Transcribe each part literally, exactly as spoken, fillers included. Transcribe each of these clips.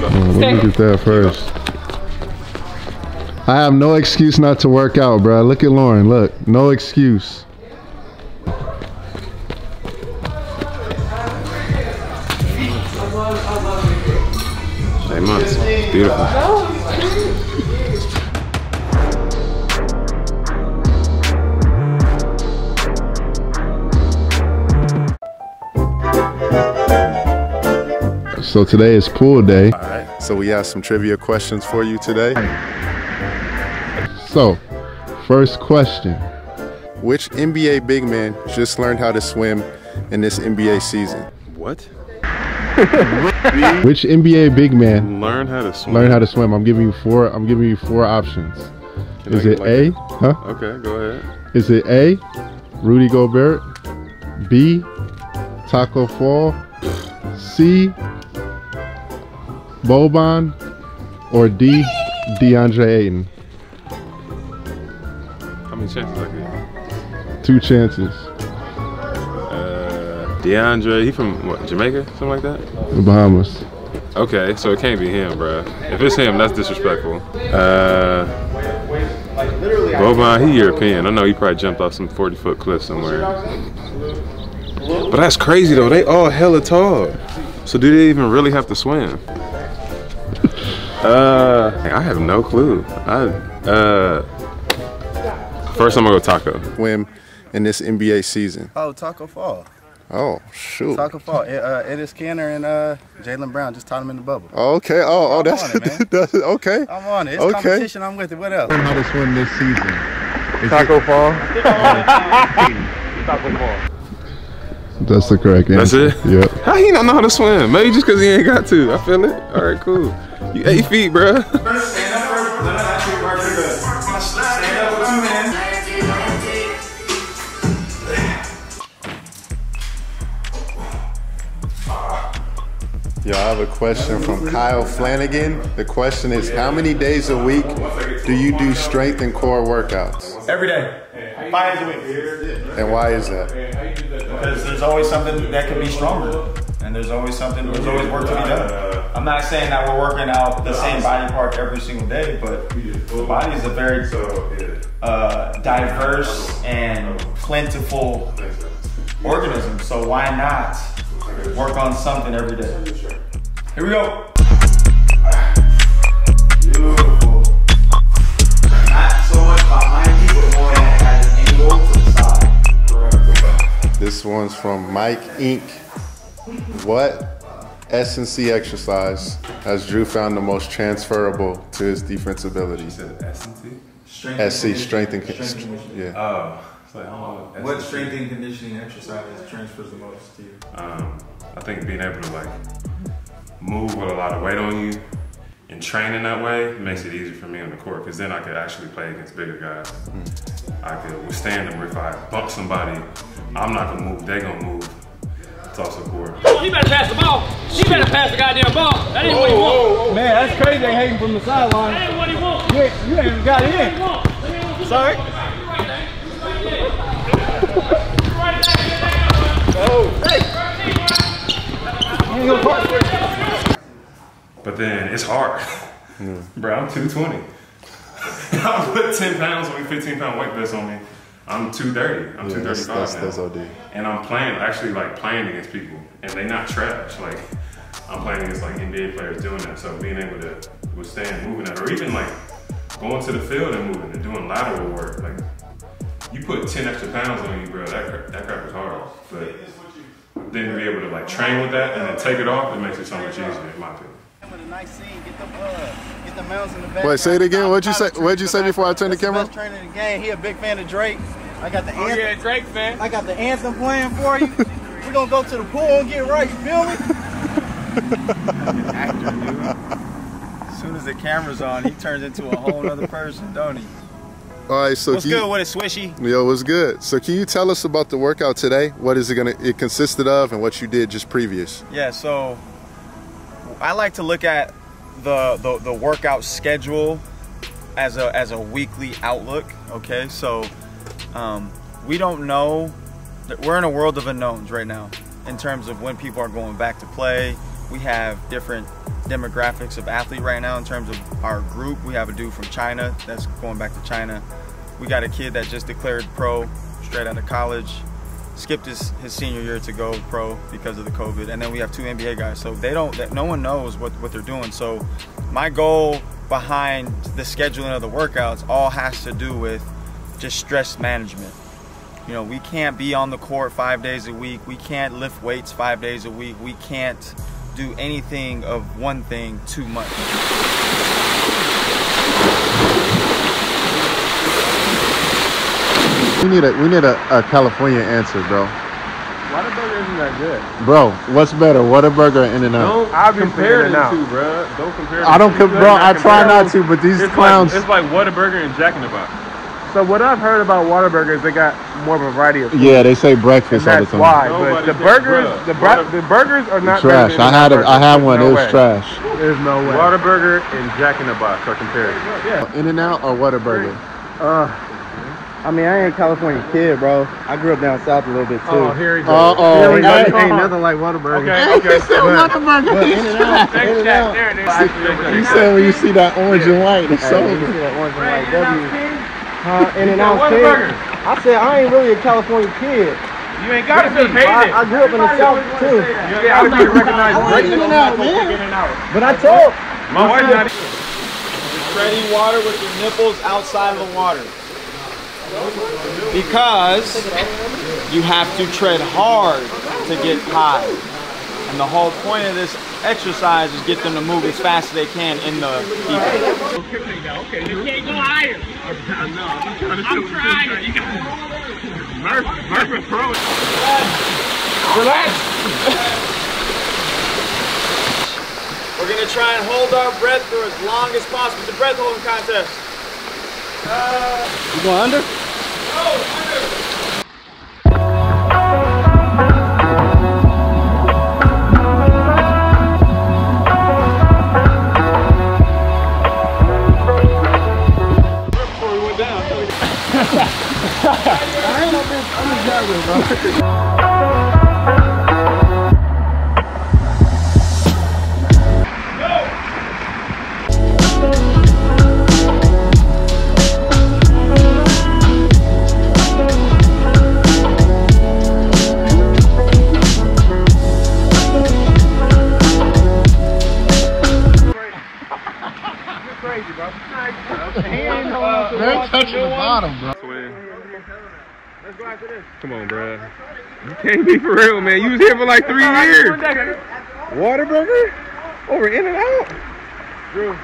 go. Oh, let me get that first. I have no excuse not to work out, bro. Look at Lauren. Look, no excuse. Months. Beautiful. So today is pool day. All right. So we have some trivia questions for you today. So, first question. Which N B A big man just learned how to swim in this N B A season? What? Which N B A big man learn how to swim? Learn how to swim. I'm giving you four. I'm giving you four options. Can Is I it like A? It? Huh? Okay, go ahead. Is it A, Rudy Gobert? B, Taco Fall? C, Boban? Or D, DeAndre Ayton? How many chances I get? Two chances. DeAndre, he from what, Jamaica? Something like that? The Bahamas. Okay, so it can't be him, bro. If it's him, that's disrespectful. Uh, Boban, he European. I know he probably jumped off some forty foot cliff somewhere. But that's crazy though, they all hella tall. So do they even really have to swim? Uh, I have no clue. I, uh, first I'm gonna go Taco. Swim in this N B A season. Oh, Taco Fall. Oh, shoot. Taco Fall. It, uh, it is Skinner and uh, Jaylen Brown. Just tied him in the bubble. Okay. Oh, oh that's, it, man. that's okay. I'm on it. It's okay. Competition. I'm with it. What else? How to swim this season. Is Taco it? Fall. Taco Fall. That's the correct answer. That's it? Yep. How he not know how to swim? Maybe just because he ain't got to. I feel it. All right, cool. You eight feet, bro. Yo, I have a question from Kyle Flanagan. The question is, how many days a week do you do strength and core workouts? Every day, five days a week. And why is that? Because there's always something that can be stronger. And there's always something, there's always work to be done. I'm not saying that we're working out the same body part every single day, but the body is a very uh, diverse and plentiful organism. So why not work on something every day? Here we go. Beautiful. Not so much behind you, but more at an angle to the side. This one's from Mike Incorporated. What S and C exercise has Drew found the most transferable to his defense ability? You said S and C? S C, strength and conditioning. Yeah. Oh. Like, oh, what strength and conditioning exercise transfers the most to you? Um, I think being able to like move with a lot of weight on you and training that way makes it easier for me on the court, because then I could actually play against bigger guys. Mm. I could withstand them. Where if I bump somebody, I'm not gonna move, they gonna move. It's also cool. Oh, you better pass the ball. You better pass the goddamn ball. That ain't whoa, what he wants. Whoa, whoa. Man, that's crazy. They hanging from the sideline. That ain't what he wants. You ain't, you ain't even got it in. Sorry. But then it's hard. Yeah. Bro, I'm two twenty. I put ten pounds on me, fifteen pound weight vest on me. I'm two thirty. I'm yeah, two thirty-five. That's, that's, now. That's O D. And I'm playing, actually like playing against people. And they not trash. Like, I'm playing against like N B A players doing that. So being able to withstand moving that, or even like going to the field and moving and doing lateral work. Like, you put ten extra pounds on you, bro, that crap, that crap is hard. But then to be able to like train with that and then take it off, it makes it so much easier in my opinion. Wait, say it again, what'd you say, what'd you say before I turn the camera? Best trainer in the game, he a big fan of Drake. I got the anthem, oh, yeah, Drake fan. I got the anthem playing for you. We're gonna go to the pool and get right, you feel me? An actor, dude. As soon as the camera's on, he turns into a whole other person, don't he? All right, so what's good? You, what is Swishy? Yo, what's good? So can you tell us about the workout today? What is it gonna? It consisted of, and what you did just previous? Yeah, so I like to look at the the, the workout schedule as a as a weekly outlook. Okay, so um, we don't know. We're in a world of unknowns right now in terms of when people are going back to play. We have different demographics of athlete right now in terms of our group. We have a dude from China that's going back to China. We got a kid that just declared pro straight out of college, skipped his, his senior year to go pro because of the COVID. And then we have two N B A guys. So they don't, no one knows what, what they're doing. So my goal behind the scheduling of the workouts all has to do with just stress management. You know, we can't be on the court five days a week. We can't lift weights five days a week. We can't do anything of one thing too much. We need a we need a, a California answer, bro. Whataburger isn't that good, bro. What's better, Whataburger or In-N-Out? Don't I've compare the two, bro. Don't compare. I don't, com bro. I try not to, but these it's clowns. Like, it's like Whataburger and Jack in the Box. So what I've heard about Whataburger is they got more of a variety of food. Yeah, they say breakfast all the time. That's why. But the burgers, the, the burgers are not trash. I had a, I had one. It was trash. There's no way. Whataburger and Jack in the Box are compared. Yeah. In-N-Out or Whataburger? Uh, I mean, I ain't a California kid, bro. I grew up down south a little bit too. Oh, here he goes. Uh oh, ain't nothing like Whataburger. Okay, okay. Whataburger. In-N-Out. In-N-Out. You said when you see that orange and white, it's over. You see that orange and white. Uh, and then I was saying, I said I ain't really a California kid. You ain't gotta be. I, I grew up in the South too. You gotta be recognized. I ain't even out, man. But I told my wife not even. You're treading water with your nipples outside of the water because you have to tread hard to get high. And the whole point of this exercise is get them to move as fast as they can in the deep. Okay, you can't go higher. I'm, I'm, I'm trying. trying. You got Murph, Murph, Pro. Relax. We're going to try and hold our breath for as long as possible. It's a breath holding contest. Uh, you going under? No, under. Come on, bro. You can't be for real, man. You was here for like three years. Whataburger? Over In-N-Out? Drew.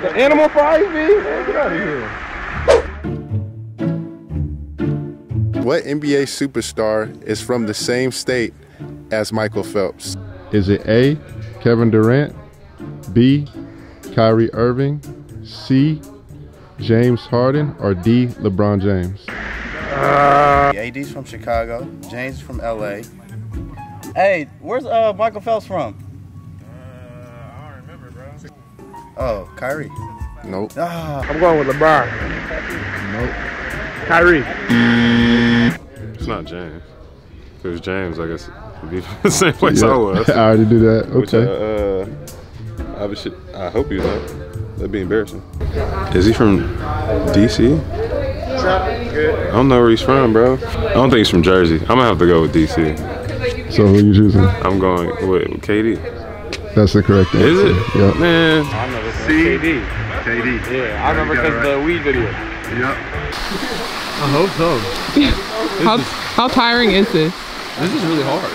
The animal fries, man. Man, get out of here. What N B A superstar is from the same state as Michael Phelps? Is it A, Kevin Durant, B, Kyrie Irving, C, James Harden, or D, LeBron James? Uh, A D's from Chicago, James from L A. Hey, where's uh, Michael Phelps from? Uh, I don't remember, bro. Oh, Kyrie. Nope. Ah, I'm going with LeBron. Nope. Kyrie. It's not James. If it was James, I guess it would be the same place. Yeah, I was. I already do that. Okay. Which, uh, uh, I, should, I hope you know. That'd be embarrassing. Is he from D C? I don't know where he's from, bro. I don't think he's from Jersey. I'm gonna have to go with D C. So who are you choosing? I'm going with, with K D. That's the correct answer. Is it? Yep. Man. I know this C D. K D. Yeah, I remember because right. The weed video. Yep. I hope so. how, is, how tiring is this? This is really hard.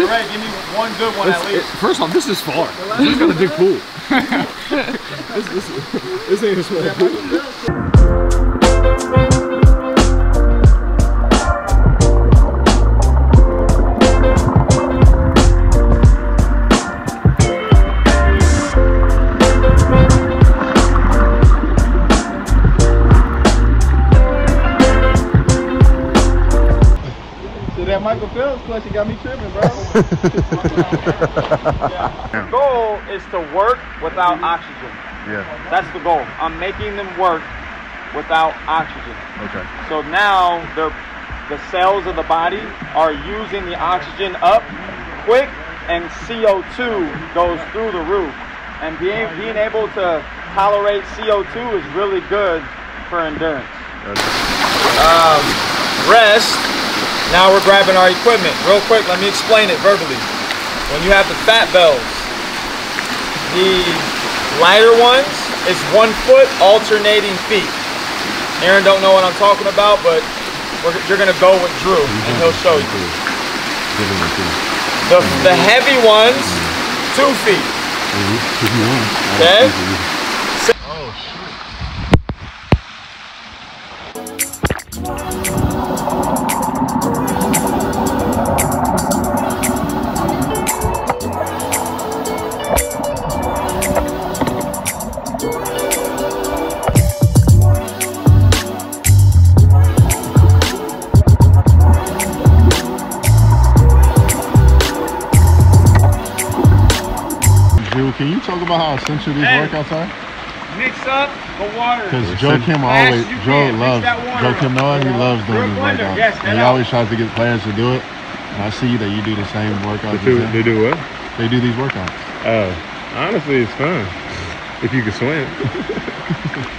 All right, give me one good one it's, at least. It, first off, this is far. This is gonna dig pool. this, this, this ain't a small pool. Michael Phelps clutch, you got me tripping, bro. The goal is to work without oxygen. Yeah. That's the goal. I'm making them work without oxygen. Okay. So now the cells of the body are using the oxygen up quick and C O two goes through the roof. And being, being able to tolerate C O two is really good for endurance. Um, rest. Now we're grabbing our equipment. Real quick, let me explain it verbally. When you have the fat bells, the lighter ones is one foot alternating feet. Aaron don't know what I'm talking about, but we're, you're gonna go with Drew and he'll show you. The, the heavy ones, two feet. Okay? Oh shit. About how essential these hey, workouts are? Mix up the water. Because Joe Kim always, Joe loves, Joe Kim Noah, he loves doing these workouts. Yes, and he out. always tries to get players to do it. And I see that you do the same workouts. They do, they do what? They do these workouts. Uh, honestly, it's fun. If you can swim.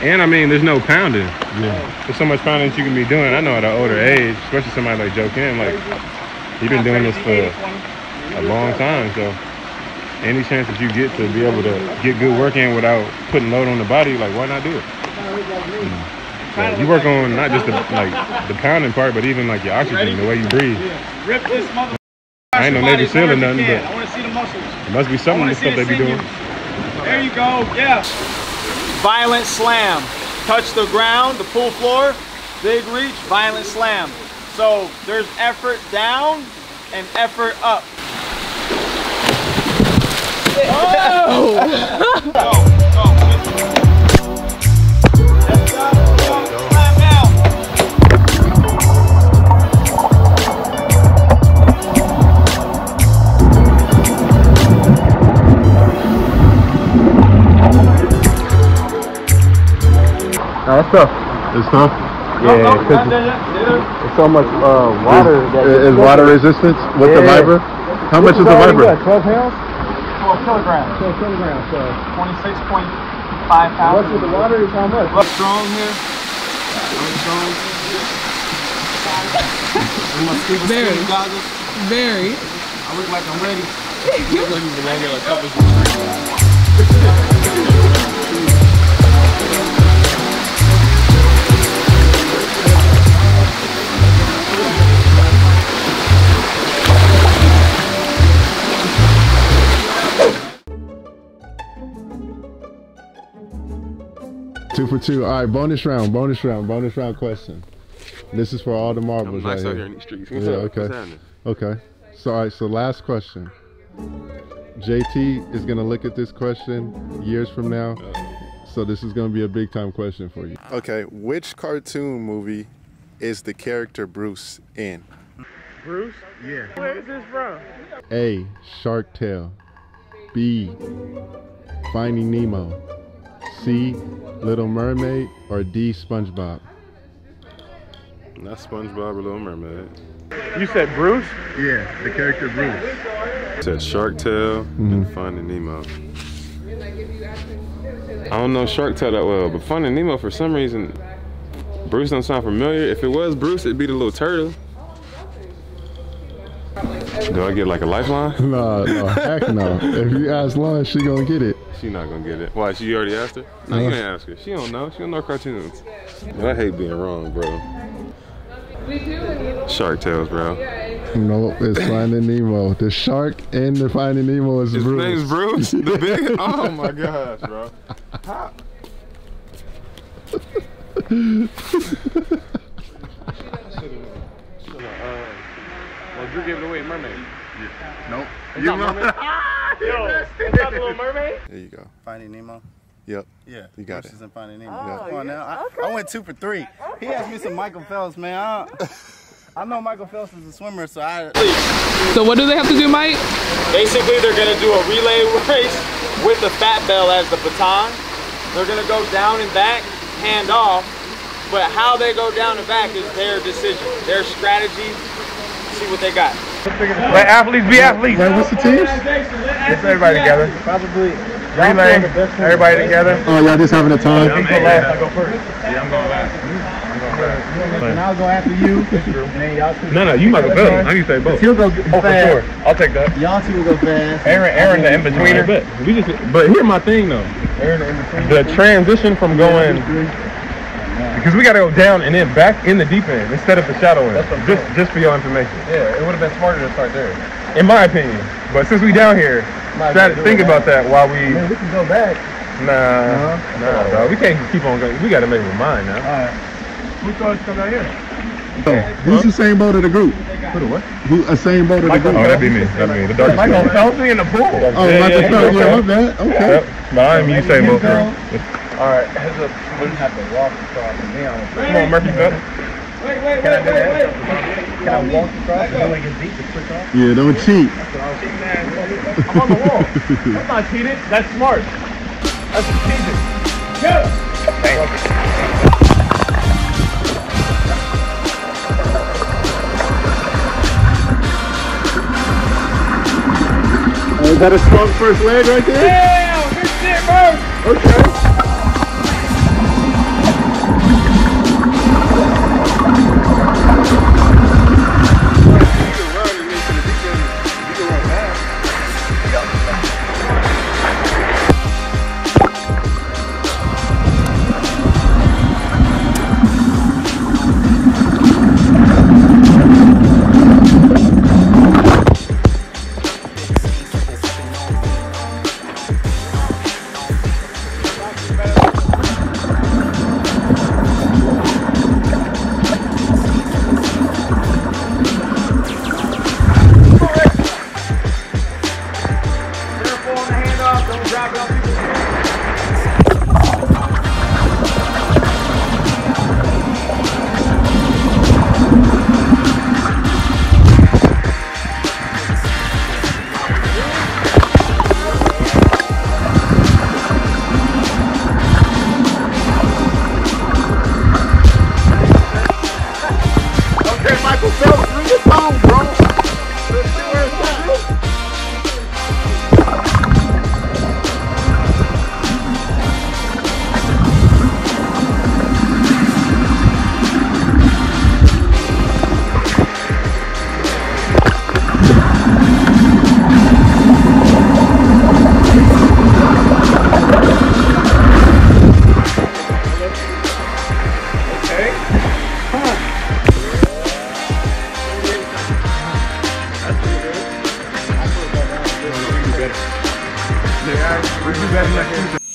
And I mean, there's no pounding. Yeah. There's so much pounding that you can be doing. I know at an older age, especially somebody like Joe Kim, like, he's been doing this for a long time, so. Any chance that you get to be able to get good work in without putting load on the body, like, why not do it? Mm. So you work on not just the, like, the pounding part, but even like your oxygen, the way you breathe. Rip this mother. I ain't no Navy SEAL or nothing, but I want to see the muscles. It must be something this stuff they be doing. There you go, yeah. Violent slam. Touch the ground, the pool floor, big reach, violent slam. So there's effort down and effort up. Oh! Go, go. Let's go, go. Time now. That's tough. It's tough? Yeah. It's, it's so much uh, water. Is, that is water resistance with yeah. the Vibra? How this much is the Vibra? twelve pounds? twelve kilograms. twelve kilograms, so. twenty-six point five pounds. What's with the water is how much? Look strong here. Look strong. Very. Very. I look like I'm ready. I look like you've been out here like a couple of Two for two. All right, bonus round, bonus round, bonus round question. This is for all the marbles right here. I'm nice out here in these streets. What's yeah, up? Okay. What's happening? Okay. So, all right, so last question. J T is going to look at this question years from now. So this is going to be a big time question for you. Okay, which cartoon movie is the character Bruce in? Bruce? Yeah. Where is this from? A, Shark Tale. B, Finding Nemo. C, Little Mermaid, or D, SpongeBob? Not SpongeBob or Little Mermaid. You said Bruce? Yeah, the character Bruce. I said Shark Tale mm-hmm. and Finding Nemo. I don't know Shark Tale that well, but Finding Nemo, for some reason, Bruce don't sound familiar. If it was Bruce, it'd be the little turtle. Do I get like a lifeline? No, no, heck no. If you ask Lauren, she gonna get it. She not gonna get it. Why, she already asked her? No, no. You ain't ask her. She don't know, she don't know cartoons. I hate being wrong, bro. Shark Tales, bro. Nope, it's Finding Nemo. The shark and the Finding Nemo is His Bruce. His name's Bruce? The big, oh my gosh, bro. How? You're giving away Mermaid. Yeah. Nope. It's you not Mermaid. Ah, yo, it's not the Little Mermaid. There you go. Finding Nemo. Yep. Yeah. You got Bruce it. Is in Finding Nemo. Oh, yeah. Come on now. Okay. I, I went two for three. Okay. He asked me some Michael Phelps, man. I, I know Michael Phelps is a swimmer, so I. So what do they have to do, Mike? Basically, they're gonna do a relay race with the fat bell as the baton. They're gonna go down and back, hand off. But how they go down and back is their decision, their strategy. See what they got. Let athletes be athletes. Wait, what's the teams? It's everybody together. Probably. Relay, everybody together. Oh, y'all just having a time. Yeah, I'm going last. I go first. Yeah, I'm going last. I'm going last. And I'll go after you. And then no, no, you might go fast. I need to say both. He'll go fast. Oh, for sure. I'll take that. Y'all two will go fast. Aaron, Aaron, the in betweener. But we just. But here's my thing though. Aaron, the in betweener. The transition from going. Because we gotta go down and then back in the deep end instead of the shadow end. That's just saying. Just for your information. Yeah, it would have been smarter to start there, in my opinion. But since we down here, try to think about that while we. Man, we can go back. Nah, uh-huh. nah, dog. We can't keep on going. We gotta make a mind now. All right. Who thought come out here? So, who's the same boat of the group? Who the what? Who a same boat of the group? Oh, that'd be me. That'd be me. The dark. Michael Phelps in the pool. Oh, yeah, Michael yeah, Phelps. Yeah, my bad. Okay. Yeah. Nah, I'm you same boat crew. Alright, heads up, we have to walk across and then I'm gonna come on, Murphy, go. Wait, wait, wait, wait, wait. Can I walk across and then I get beat to switch off? Yeah, don't cheat. I'm on the wall. That's not cheating. That's smart. That's strategic. Go! Oh, is that a strong first leg right there? Yeah, good shit, bro! Okay. We'll be back next Tuesday.